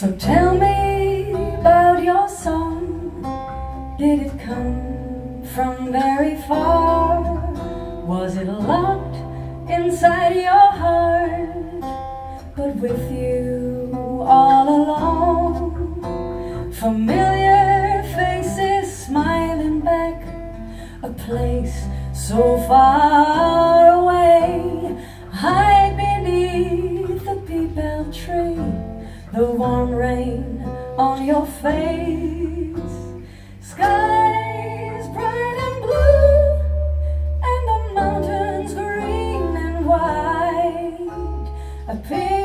So tell me about your song. Did it come from very far? Was it locked inside your heart, but with you all along? Familiar faces smiling back, a place so far away. Hide beneath the peepal tree, the warm rain on your face. Skies bright and blue, and the mountains green and wide.